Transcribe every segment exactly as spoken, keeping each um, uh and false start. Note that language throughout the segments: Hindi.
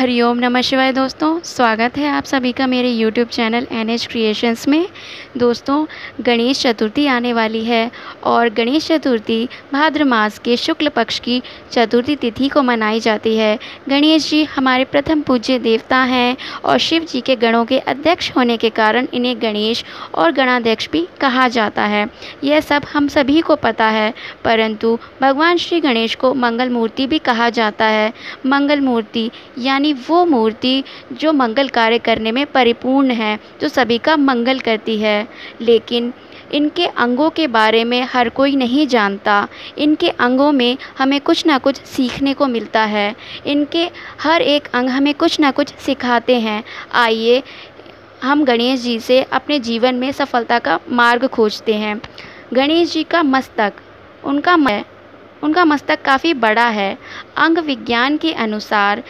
हरिओम नमः शिवाय। दोस्तों स्वागत है आप सभी का मेरे यूट्यूब चैनल एनएच क्रिएशंस में। दोस्तों गणेश चतुर्थी आने वाली है और गणेश चतुर्थी भाद्र मास के शुक्ल पक्ष की चतुर्थी तिथि को मनाई जाती है। गणेश जी हमारे प्रथम पूज्य देवता हैं और शिव जी के गणों के अध्यक्ष होने के कारण इन्हें गणेश और गणाध्यक्ष भी कहा जाता है। यह सब हम सभी को पता है, परंतु भगवान श्री गणेश को मंगल मूर्ति भी कहा जाता है। मंगल मूर्ति यानी वो मूर्ति जो मंगल कार्य करने में परिपूर्ण है, जो सभी का मंगल करती है। लेकिन इनके अंगों के बारे में हर कोई नहीं जानता। इनके अंगों में हमें कुछ ना कुछ सीखने को मिलता है। इनके हर एक अंग हमें कुछ ना कुछ सिखाते हैं। आइए हम गणेश जी से अपने जीवन में सफलता का मार्ग खोजते हैं। गणेश जी का मस्तक, उनका उनका मस्तक काफ़ी बड़ा है। अंग विज्ञान के अनुसार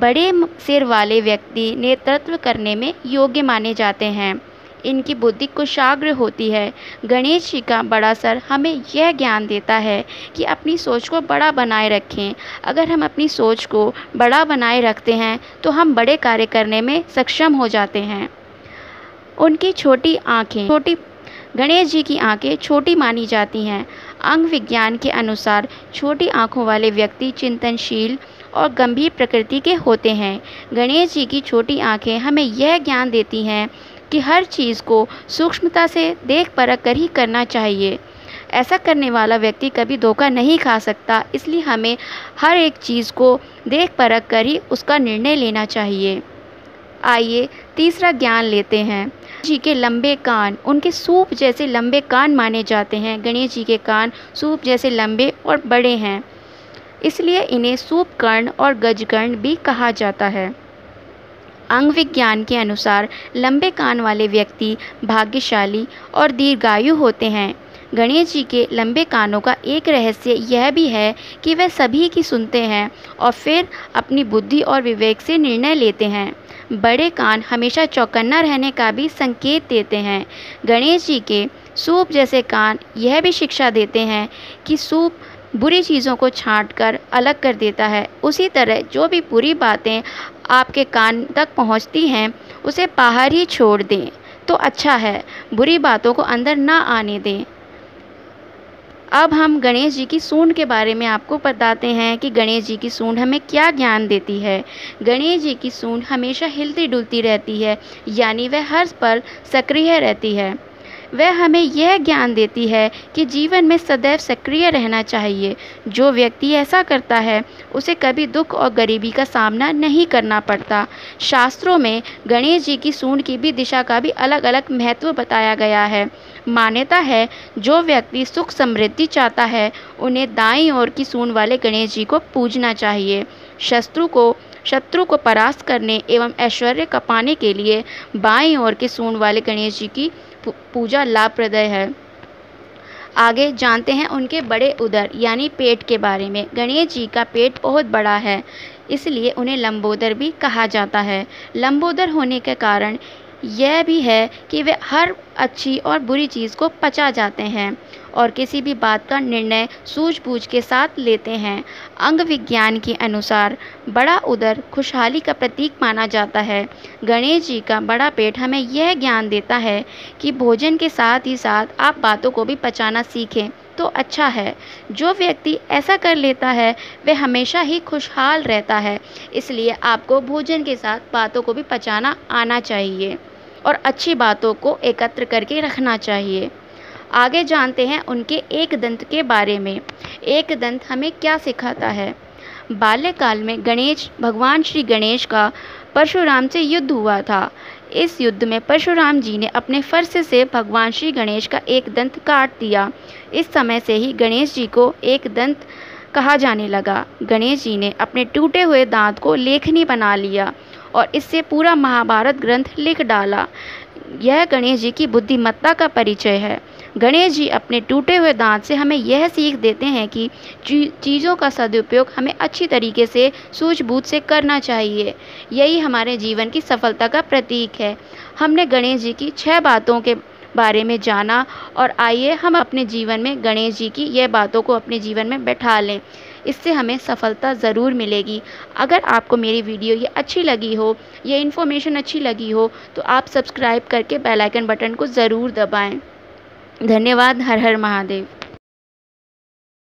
बड़े सिर वाले व्यक्ति नेतृत्व करने में योग्य माने जाते हैं। इनकी बुद्धि कुशाग्र होती है। गणेश जी का बड़ा सर हमें यह ज्ञान देता है कि अपनी सोच को बड़ा बनाए रखें। अगर हम अपनी सोच को बड़ा बनाए रखते हैं तो हम बड़े कार्य करने में सक्षम हो जाते हैं। उनकी छोटी आँखें छोटी गणेश जी की आंखें छोटी मानी जाती हैं। अंग विज्ञान के अनुसार छोटी आंखों वाले व्यक्ति चिंतनशील और गंभीर प्रकृति के होते हैं। गणेश जी की छोटी आंखें हमें यह ज्ञान देती हैं कि हर चीज़ को सूक्ष्मता से देख परख कर ही करना चाहिए। ऐसा करने वाला व्यक्ति कभी धोखा नहीं खा सकता, इसलिए हमें हर एक चीज़ को देख परख कर ही उसका निर्णय लेना चाहिए। आइए तीसरा ज्ञान लेते हैं। जी के लंबे कान, उनके सूप जैसे लंबे कान माने जाते हैं। गणेश जी के कान सूप जैसे लंबे और बड़े हैं, इसलिए इन्हें सूप कर्ण और गजकर्ण भी कहा जाता है। अंग विज्ञान के अनुसार लंबे कान वाले व्यक्ति भाग्यशाली और दीर्घायु होते हैं। गणेश जी के लंबे कानों का एक रहस्य यह भी है कि वे सभी की सुनते हैं और फिर अपनी बुद्धि और विवेक से निर्णय लेते हैं। बड़े कान हमेशा चौकन्ना रहने का भी संकेत देते हैं। गणेश जी के सूप जैसे कान यह भी शिक्षा देते हैं कि सूप बुरी चीज़ों को छांटकर अलग कर देता है। उसी तरह जो भी बुरी बातें आपके कान तक पहुंचती हैं उसे बाहर ही छोड़ दें तो अच्छा है। बुरी बातों को अंदर ना आने दें। अब हम गणेश जी की सूंड के बारे में आपको बताते हैं कि गणेश जी की सूंड हमें क्या ज्ञान देती है। गणेश जी की सूंड हमेशा हिलती डुलती रहती है, यानी वह हर पल सक्रिय रहती है। वह हमें यह ज्ञान देती है कि जीवन में सदैव सक्रिय रहना चाहिए। जो व्यक्ति ऐसा करता है उसे कभी दुख और गरीबी का सामना नहीं करना पड़ता। शास्त्रों में गणेश जी की सूंड की भी दिशा का भी अलग अलग महत्व बताया गया है। मान्यता है जो व्यक्ति सुख समृद्धि चाहता है उन्हें दाईं ओर की सूंड वाले गणेश जी को पूजना चाहिए। शत्रु को शत्रु को परास्त करने एवं ऐश्वर्य का पाने के लिए बाईं ओर के सूंड वाले गणेश जी की पूजा लाभप्रद है। आगे जानते हैं उनके बड़े उदर यानी पेट के बारे में। गणेश जी का पेट बहुत बड़ा है, इसलिए उन्हें लंबोदर भी कहा जाता है। लंबोदर होने के कारण यह भी है कि वे हर अच्छी और बुरी चीज़ को पचा जाते हैं और किसी भी बात का निर्णय सूझबूझ के साथ लेते हैं। अंग विज्ञान के अनुसार बड़ा उदर खुशहाली का प्रतीक माना जाता है। गणेश जी का बड़ा पेट हमें यह ज्ञान देता है कि भोजन के साथ ही साथ आप बातों को भी पचाना सीखें तो अच्छा है। जो व्यक्ति ऐसा कर लेता है वह हमेशा ही खुशहाल रहता है, इसलिए आपको भोजन के साथ बातों को भी पचाना आना चाहिए और अच्छी बातों को एकत्र करके रखना चाहिए। आगे जानते हैं उनके एक दंत के बारे में। एक दंत हमें क्या सिखाता है। बाल्यकाल में गणेश भगवान श्री गणेश का परशुराम से युद्ध हुआ था। इस युद्ध में परशुराम जी ने अपने फर्श से भगवान श्री गणेश का एक दंत काट दिया। इस समय से ही गणेश जी को एक दंत कहा जाने लगा। गणेश जी ने अपने टूटे हुए दांत को लेखनी बना लिया और इससे पूरा महाभारत ग्रंथ लिख डाला। यह गणेश जी की बुद्धिमत्ता का परिचय है। गणेश जी अपने टूटे हुए दांत से हमें यह सीख देते हैं कि चीज़ों का सदुपयोग हमें अच्छी तरीके से सूझबूझ से करना चाहिए। यही हमारे जीवन की सफलता का प्रतीक है। हमने गणेश जी की छह बातों के बारे में जाना और आइए हम अपने जीवन में गणेश जी की यह बातों को अपने जीवन में बैठा लें। इससे हमें सफलता ज़रूर मिलेगी। अगर आपको मेरी वीडियो ये अच्छी लगी हो, ये इन्फॉर्मेशन अच्छी लगी हो, तो आप सब्सक्राइब करके बेल आइकन बटन को ज़रूर दबाएं। धन्यवाद। हर हर महादेव।